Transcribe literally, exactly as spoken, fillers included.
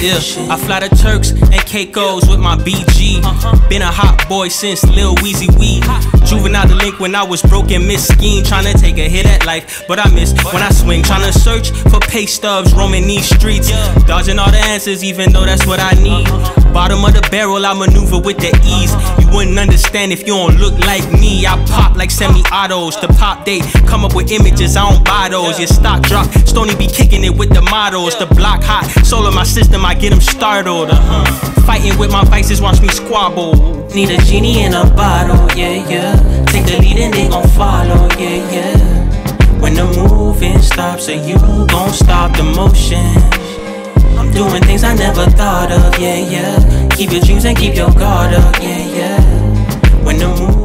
Yeah, I fly to Turks and Caicos with my B G. Been a hot boy since Lil Weezy weed. Juvenile delinquent, I was broke and misscheme. Tryna take a hit at life, but I miss when I swing. Tryna search for pay stubs, roaming these streets, dodging all the answers, even though that's what I need. Bottom of the barrel, I maneuver with the ease. You wouldn't understand if you don't look like me. I pop like semi-autos. The pop date, come up with images, I don't buy those. Your stock drop, Stoney be kicking it with the models. The block hot, soul in my system, I get them startled. uh-huh. Fighting with my vices, watch me squabble. Need a genie in a bottle, yeah, yeah. Take the lead and they gon' follow, yeah, yeah. When the moving stops, so you gon' stop the motion. I'm doing things I never thought of, yeah, yeah. Keep your dreams and keep your guard up, yeah, yeah. When the moon